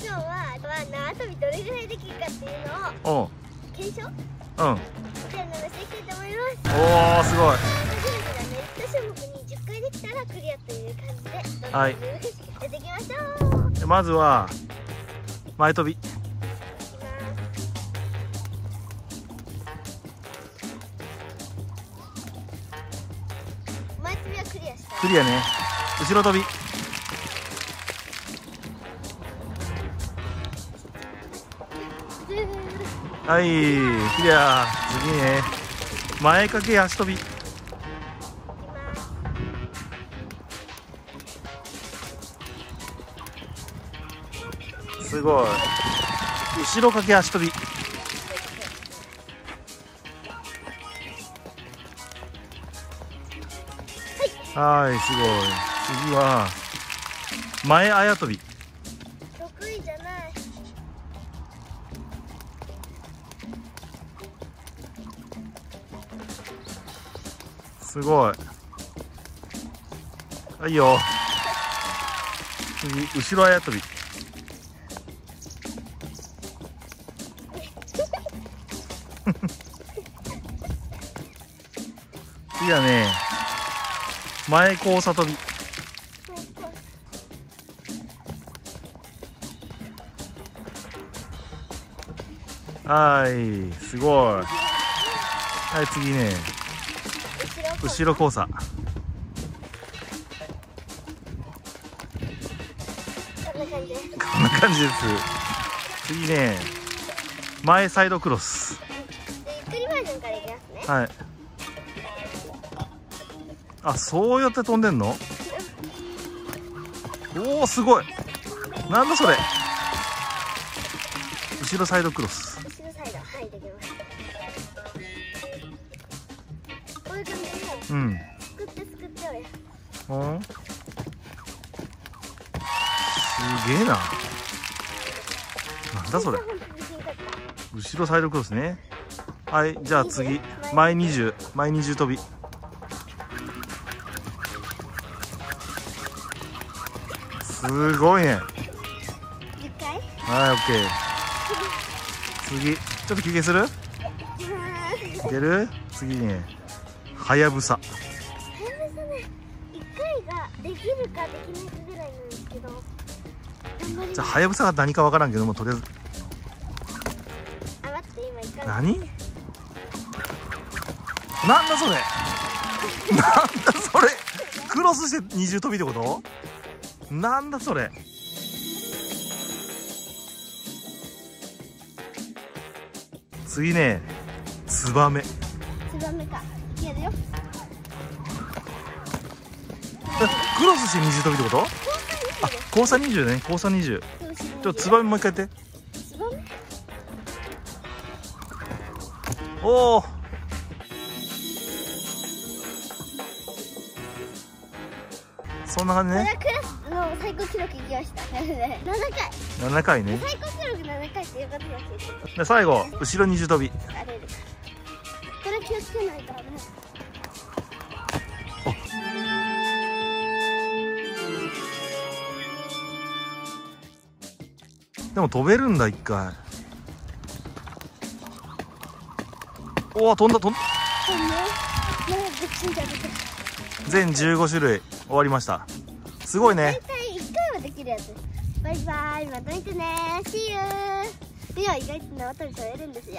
今日は縄跳びどれぐらいできるかっていうのを検証、みたいなのしていきたいと思います。おー、すごい。10回できたらクリアという感じで、はい、やっていきましょう。まずは前跳び。前跳びはクリアした。クリアね。後ろ跳び。はい、クリア。次ね。前掛け足跳び。すごい。後ろ掛け足跳び。はい、すごい。次は前あや跳び。得意じゃない。すごい。はいよ。次後ろあや跳び。次はね、前交差跳び。はい、すごい。はい、次ね、後ろ交差。こんな感じです。次ね、前サイドクロス。はい。あ、そうやって飛んでんの？おお、すごい。なんだそれ。後ろサイドクロス。後ろサイド、はい、できます。こういう感じで。うん。作って作ってよや。うん。すげえな。なんだそれ。後ろサイドクロスね。はい、じゃあ次、前20跳び。すごいね。10回。はい、オッケー。次、ちょっと休憩する？いける？次ね、はやぶさ。はやぶさね、1回ができるかできないかぐらいなんですけど。頑張ります。じゃあはやぶさが何かわからんけども、とりあえず。あ、待って、今1回。何？なんだそれ。なんだそれ。クロスして20跳びってこと？なんだそれ。次ね、ツバメ。ツバメか、やるよ。クロスして20跳びってこと？あ、交差20ね、交差20。ちょっとツバメもう一回やって。おお。そんな感じね。の最高記録いきました。7回ね。最高記録7回ってよかったで、最後後ろ20跳び。あれです。これ気をつけないとね。でも飛べるんだ1回。おお、飛んだ。全15種類終わりました。すごいね。大体1回はできるやつ。バイバイ、また見てねー。See you。いや、意外と縄跳び取れるんですよ。